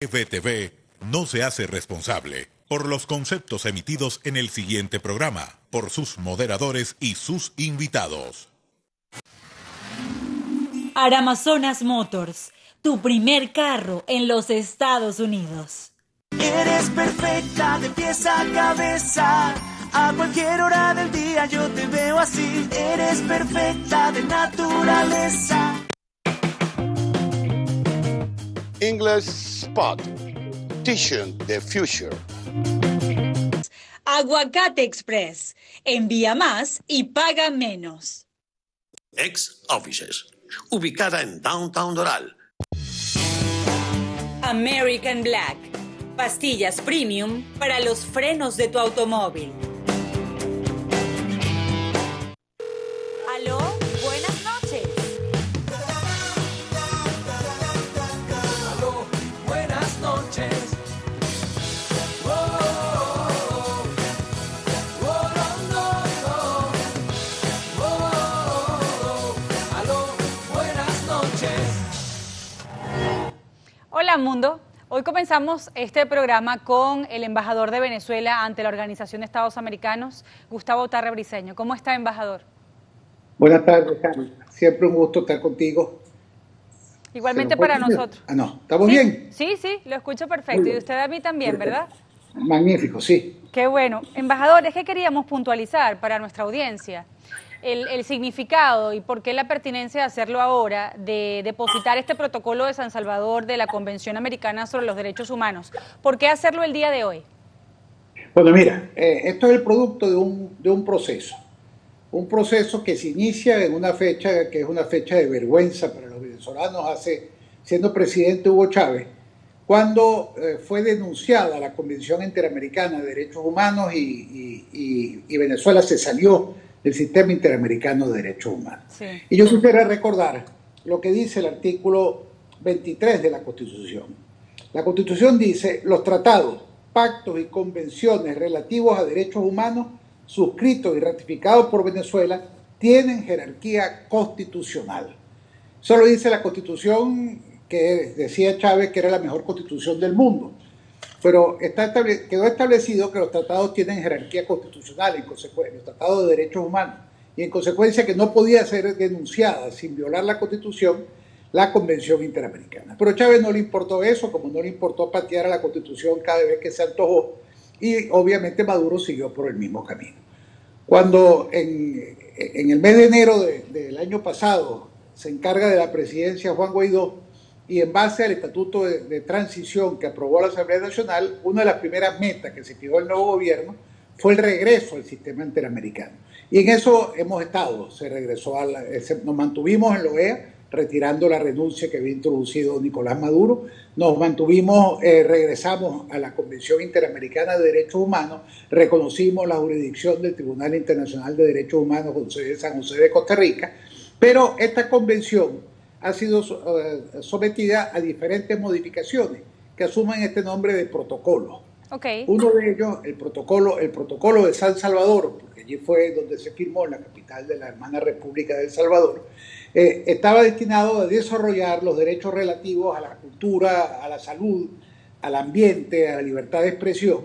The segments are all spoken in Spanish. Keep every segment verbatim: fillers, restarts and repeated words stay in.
F T V no se hace responsable por los conceptos emitidos en el siguiente programa, por sus moderadores y sus invitados. Aramazonas Motors, tu primer carro en los Estados Unidos. Eres perfecta de pies a cabeza, a cualquier hora del día yo te veo así. Eres perfecta de naturaleza. English Spot, Teaching the Future. Aguacate Express, envía más y paga menos. Ex Offices, ubicada en Downtown Doral. American Black, pastillas premium para los frenos de tu automóvil. ¿Aló? Buenas noches. ¿Aló? Buenas noches. Oh, oh, oh. Oh, no, no. Oh, oh, oh. ¿Aló? Buenas noches. Hola, mundo. Hoy comenzamos este programa con el embajador de Venezuela ante la Organización de Estados Americanos, Gustavo Tarre Briceño. ¿Cómo está, embajador? Buenas tardes, Carla. Siempre un gusto estar contigo. Igualmente para nosotros. Ah, no. ¿Estamos ¿Sí? bien? Sí, sí, lo escucho perfecto. Y usted a mí también, perfecto. ¿Verdad? Magnífico, sí. Qué bueno. Embajador, es que queríamos puntualizar para nuestra audiencia El, el significado y por qué la pertinencia de hacerlo ahora, de depositar este protocolo de San Salvador de la Convención Americana sobre los Derechos Humanos. ¿Por qué hacerlo el día de hoy? Bueno, mira, eh, esto es el producto de un, de un proceso, un proceso que se inicia en una fecha que es una fecha de vergüenza para los venezolanos, hace, siendo presidente Hugo Chávez, cuando eh, fue denunciada la Convención Interamericana de Derechos Humanos y, y, y, y Venezuela se salió del Sistema Interamericano de Derechos Humanos. Sí. Y yo quisiera recordar lo que dice el artículo veintitrés de la Constitución. La Constitución dice: los tratados, pactos y convenciones relativos a derechos humanos suscritos y ratificados por Venezuela tienen jerarquía constitucional. Eso lo dice la Constitución que decía Chávez que era la mejor constitución del mundo. Pero está estable, quedó establecido que los tratados tienen jerarquía constitucional, en consecuencia, los tratados de derechos humanos, y en consecuencia que no podía ser denunciada sin violar la Constitución, la Convención Interamericana. Pero a Chávez no le importó eso, como no le importó patear a la Constitución cada vez que se antojó, y obviamente Maduro siguió por el mismo camino. Cuando en, en el mes de enero de, del año pasado se encarga de la presidencia Juan Guaidó, y en base al Estatuto de, de Transición que aprobó la Asamblea Nacional, una de las primeras metas que se fijó el nuevo gobierno fue el regreso al sistema interamericano. Y en eso hemos estado, se regresó a la, se, nos mantuvimos en la O E A, retirando la renuncia que había introducido Nicolás Maduro, nos mantuvimos, eh, regresamos a la Convención Interamericana de Derechos Humanos, reconocimos la jurisdicción del Tribunal Internacional de Derechos Humanos con sede en San José de Costa Rica, pero esta convención ha sido sometida a diferentes modificaciones que asumen este nombre de protocolo. Okay. Uno de ellos, el protocolo, el protocolo de San Salvador, porque allí fue donde se firmó, en la capital de la hermana República de El Salvador, eh, estaba destinado a desarrollar los derechos relativos a la cultura, a la salud, al ambiente, a la libertad de expresión,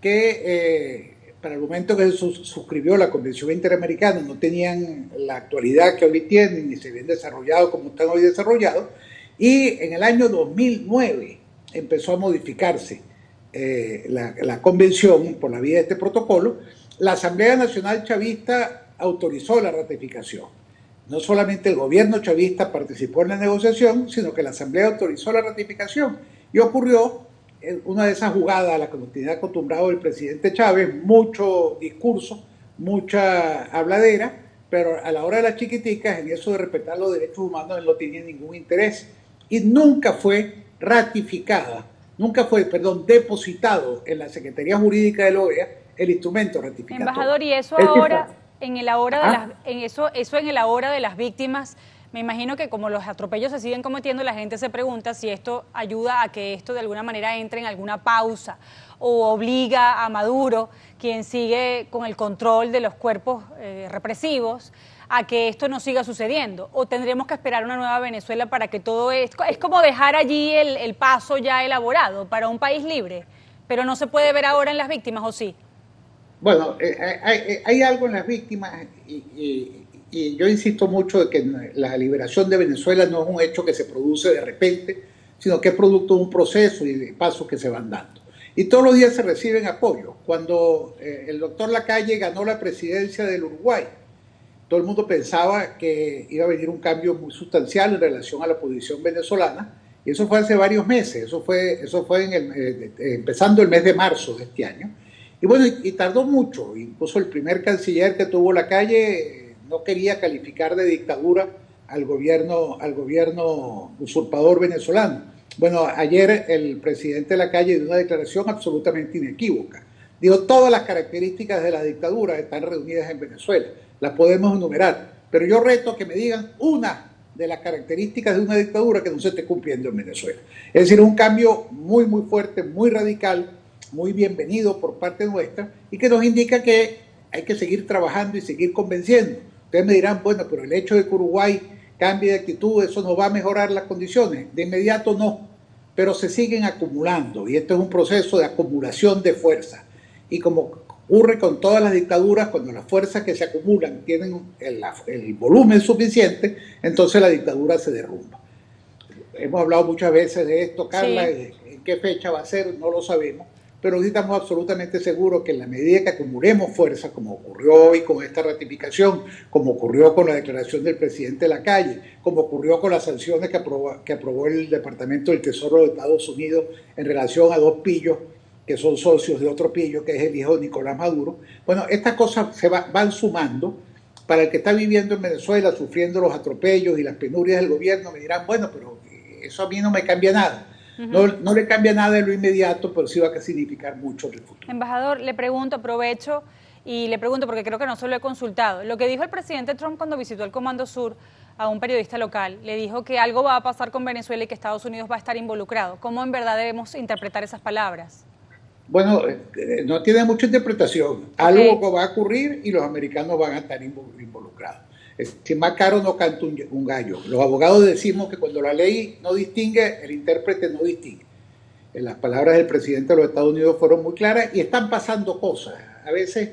que eh, para el momento que se suscribió la Convención Interamericana no tenían la actualidad que hoy tienen ni se habían desarrollado como están hoy desarrollados, y en el año dos mil nueve empezó a modificarse eh, la, la convención por la vía de este protocolo. La Asamblea Nacional Chavista autorizó la ratificación. No solamente el gobierno chavista participó en la negociación, sino que la Asamblea autorizó la ratificación, y ocurrió una de esas jugadas a las que nos tenía acostumbrado el presidente Chávez: mucho discurso, mucha habladera, pero a la hora de las chiquiticas, en eso de respetar los derechos humanos, él no tenía ningún interés, y nunca fue ratificada, nunca fue, perdón, depositado en la Secretaría Jurídica de la O E A el instrumento ratificatorio. Embajador, y eso ahora, en el ahora de las, en eso, eso en el ahora de las víctimas. Me imagino que como los atropellos se siguen cometiendo, la gente se pregunta si esto ayuda a que esto de alguna manera entre en alguna pausa o obliga a Maduro, quien sigue con el control de los cuerpos eh, represivos, a que esto no siga sucediendo? ¿O tendremos que esperar una nueva Venezuela para que todo esto? Es como dejar allí el, el paso ya elaborado para un país libre, pero no se puede ver ahora en las víctimas, ¿o sí? Bueno, eh, hay, hay algo en las víctimas y, y, y yo insisto mucho de que la liberación de Venezuela no es un hecho que se produce de repente, sino que es producto de un proceso y de pasos que se van dando. Y todos los días se reciben apoyos. Cuando eh, el doctor Lacalle ganó la presidencia del Uruguay, todo el mundo pensaba que iba a venir un cambio muy sustancial en relación a la posición venezolana, y eso fue hace varios meses, eso fue, eso fue en el, eh, empezando el mes de marzo de este año. Y bueno, y, y tardó mucho, incluso el primer canciller que tuvo Lacalle eh, no quería calificar de dictadura al gobierno, al gobierno usurpador venezolano. Bueno, ayer el presidente Lacalle dio una declaración absolutamente inequívoca. Dijo, todas las características de la dictadura están reunidas en Venezuela, las podemos enumerar, pero yo reto que me digan una de las características de una dictadura que no se esté cumpliendo en Venezuela. Es decir, un cambio muy, muy fuerte, muy radical, muy bienvenido por parte nuestra y que nos indica que hay que seguir trabajando y seguir convenciendo. Ustedes me dirán, bueno, pero el hecho de que Uruguay cambie de actitud, eso no va a mejorar las condiciones. De inmediato no, pero se siguen acumulando y esto es un proceso de acumulación de fuerza. Y como ocurre con todas las dictaduras, cuando las fuerzas que se acumulan tienen el, el volumen suficiente, entonces la dictadura se derrumba. Hemos hablado muchas veces de esto, Carla, sí. ¿En qué fecha va a ser? No lo sabemos, pero sí estamos absolutamente seguros que en la medida que acumulemos fuerza, como ocurrió hoy con esta ratificación, como ocurrió con la declaración del presidente Lacalle, como ocurrió con las sanciones que aprobó, que aprobó el Departamento del Tesoro de Estados Unidos en relación a dos pillos que son socios de otro pillo, que es el hijo de Nicolás Maduro. Bueno, estas cosas se va, van sumando. Para el que está viviendo en Venezuela, sufriendo los atropellos y las penurias del gobierno, me dirán, bueno, pero eso a mí no me cambia nada. Uh-huh. No, no le cambia nada en lo inmediato, pero sí va a significar mucho en el futuro. Embajador, le pregunto, aprovecho y le pregunto, porque creo que no se lo he consultado. Lo que dijo el presidente Trump cuando visitó el Comando Sur a un periodista local, le dijo que algo va a pasar con Venezuela y que Estados Unidos va a estar involucrado. ¿Cómo en verdad debemos interpretar esas palabras? Bueno, no tiene mucha interpretación. Algo que va a ocurrir y los americanos van a estar involucrados. Si más caro no canta un gallo. Los abogados decimos que cuando la ley no distingue, el intérprete no distingue. Las palabras del presidente de los Estados Unidos fueron muy claras y están pasando cosas. A veces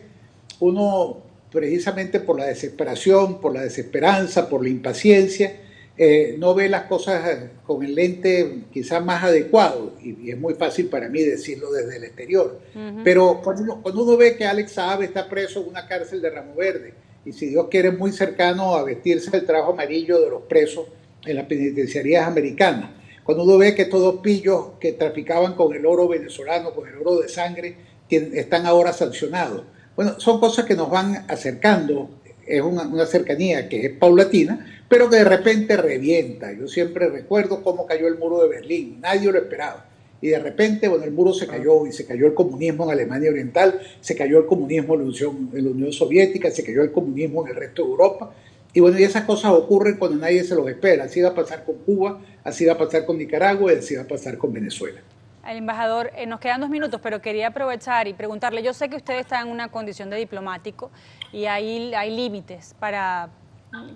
uno, precisamente por la desesperación, por la desesperanza, por la impaciencia, Eh, no ve las cosas con el lente quizás más adecuado y, y es muy fácil para mí decirlo desde el exterior, uh-huh. Pero cuando uno, cuando uno ve que Alex Saab está preso en una cárcel de Ramo Verde y si Dios quiere muy cercano a vestirse el traje amarillo de los presos en las penitenciarías americanas, cuando uno ve que estos dos pillos que traficaban con el oro venezolano, con el oro de sangre, que están ahora sancionados, bueno, son cosas que nos van acercando. Es una, una cercanía que es paulatina, pero que de repente revienta. Yo siempre recuerdo cómo cayó el muro de Berlín, nadie lo esperaba. Y de repente, bueno, el muro se cayó y se cayó el comunismo en Alemania Oriental, se cayó el comunismo en la Unión, en la Unión Soviética, se cayó el comunismo en el resto de Europa. Y bueno, y esas cosas ocurren cuando nadie se los espera. Así va a pasar con Cuba, así va a pasar con Nicaragua y así va a pasar con Venezuela. Al embajador, eh, nos quedan dos minutos, pero quería aprovechar y preguntarle, yo sé que usted está en una condición de diplomático y hay, hay límites para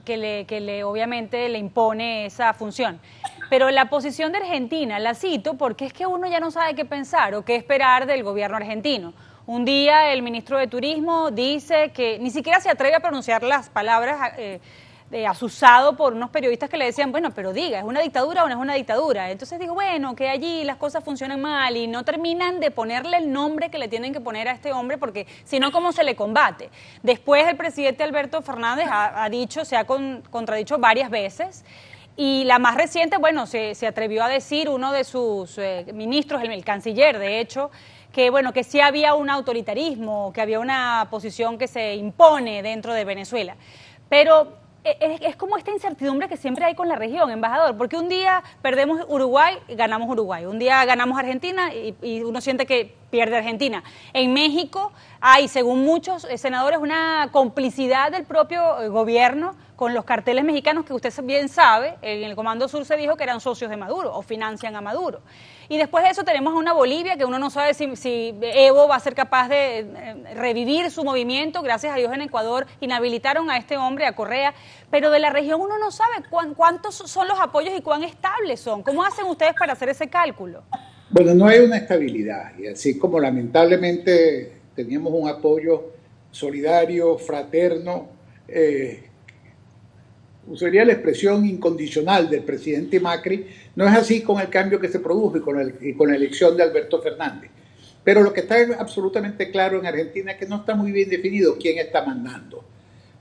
que le, que le obviamente le impone esa función, pero la posición de Argentina la cito porque es que uno ya no sabe qué pensar o qué esperar del gobierno argentino. Un día el ministro de Turismo dice que ni siquiera se atreve a pronunciar las palabras eh, Eh, asusado por unos periodistas que le decían, bueno, pero diga, ¿es una dictadura o no es una dictadura? Entonces dijo, bueno, que allí las cosas funcionan mal y no terminan de ponerle el nombre que le tienen que poner a este hombre porque si no, ¿cómo se le combate? Después el presidente Alberto Fernández ha, ha dicho, se ha con, contradicho varias veces y la más reciente, bueno, se, se atrevió a decir uno de sus eh, ministros, el, el canciller, de hecho, que bueno, que sí había un autoritarismo, que había una posición que se impone dentro de Venezuela. Pero es como esta incertidumbre que siempre hay con la región, embajador, porque un día perdemos Uruguay y ganamos Uruguay, un día ganamos Argentina y, y uno siente que pierde Argentina. En México hay, según muchos senadores, una complicidad del propio gobierno con los carteles mexicanos que usted bien sabe, en el Comando Sur se dijo que eran socios de Maduro o financian a Maduro. Y después de eso tenemos a una Bolivia que uno no sabe si, si Evo va a ser capaz de revivir su movimiento. Gracias a Dios en Ecuador inhabilitaron a este hombre, a Correa, pero de la región uno no sabe cuán, cuántos son los apoyos y cuán estables son. ¿Cómo hacen ustedes para hacer ese cálculo? Bueno, no hay una estabilidad, y así como lamentablemente teníamos un apoyo solidario, fraterno, eh, usaría la expresión incondicional del presidente Macri, no es así con el cambio que se produjo y con, el, y con la elección de Alberto Fernández. Pero lo que está absolutamente claro en Argentina es que no está muy bien definido quién está mandando.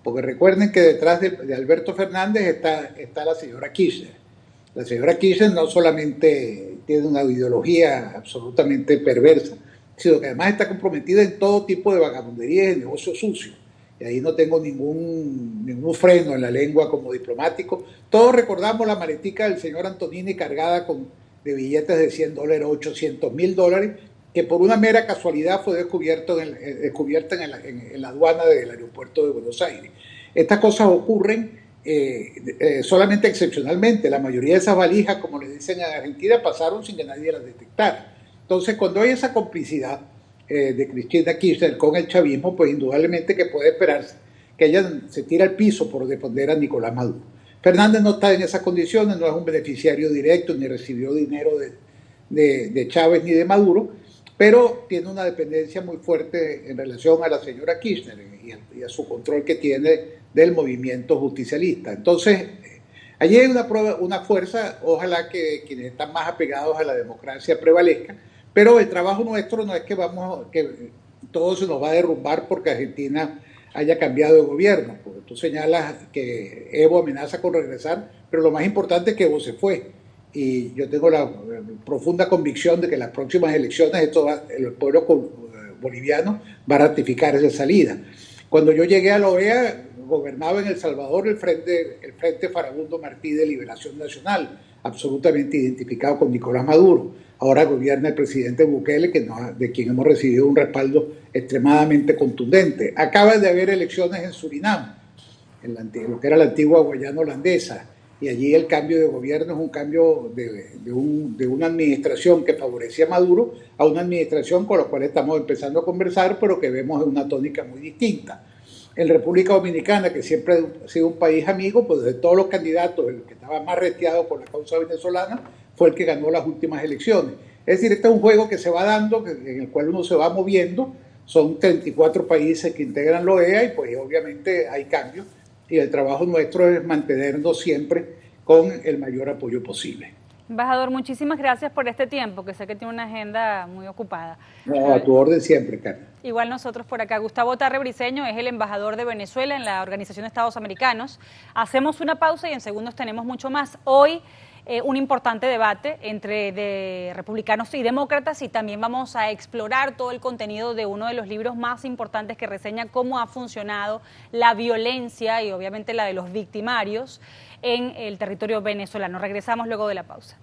Porque recuerden que detrás de, de Alberto Fernández está, está la señora Kirchner. La señora Kirchner no solamente tiene una ideología absolutamente perversa, sino que además está comprometida en todo tipo de vagabundería y de negocios sucios. Y ahí no tengo ningún, ningún freno en la lengua como diplomático. Todos recordamos la maletica del señor Antonini cargada con, de billetes de cien dólares, ochocientos mil dólares, que por una mera casualidad fue descubierto en, el, descubierta en la, en, en la aduana del aeropuerto de Buenos Aires. Estas cosas ocurren eh, eh, solamente excepcionalmente. La mayoría de esas valijas, como le dicen en Argentina, pasaron sin que nadie las detectara. Entonces, cuando hay esa complicidad de Cristina Kirchner con el chavismo, pues indudablemente que puede esperarse que ella se tire al piso por defender a Nicolás Maduro. Fernández no está en esas condiciones, no es un beneficiario directo, ni recibió dinero de, de, de Chávez ni de Maduro, pero tiene una dependencia muy fuerte en relación a la señora Kirchner y a, y a su control que tiene del movimiento justicialista. Entonces, allí hay una, prueba, una fuerza, ojalá que quienes están más apegados a la democracia prevalezcan. Pero el trabajo nuestro no es que vamos que todo se nos va a derrumbar porque Argentina haya cambiado de gobierno. Porque tú señalas que Evo amenaza con regresar, pero lo más importante es que Evo se fue. Y yo tengo la profunda convicción de que en las próximas elecciones esto va, el pueblo boliviano va a ratificar esa salida. Cuando yo llegué a la O E A, gobernaba en El Salvador el Frente, el Frente Farabundo Martí de Liberación Nacional, absolutamente identificado con Nicolás Maduro. Ahora gobierna el presidente Bukele, que no, de quien hemos recibido un respaldo extremadamente contundente. Acaba de haber elecciones en Surinam, en la, lo que era la antigua Guayana holandesa, y allí el cambio de gobierno es un cambio de, de, un, de una administración que favorecía a Maduro a una administración con la cual estamos empezando a conversar, pero que vemos una tónica muy distinta. En República Dominicana, que siempre ha sido un país amigo, pues de todos los candidatos, el que estaba más reteado por la causa venezolana fue el que ganó las últimas elecciones. Es decir, este es un juego que se va dando, en el cual uno se va moviendo. Son treinta y cuatro países que integran la O E A y pues obviamente hay cambios. Y el trabajo nuestro es mantenernos siempre con el mayor apoyo posible. Embajador, muchísimas gracias por este tiempo, que sé que tiene una agenda muy ocupada. No, a tu orden siempre, Carla. Igual nosotros por acá. Gustavo Tarre Briceño es el embajador de Venezuela en la Organización de Estados Americanos. Hacemos una pausa y en segundos tenemos mucho más. Hoy Eh, un importante debate entre de republicanos y demócratas, y también vamos a explorar todo el contenido de uno de los libros más importantes que reseña cómo ha funcionado la violencia y obviamente la de los victimarios en el territorio venezolano. Regresamos luego de la pausa.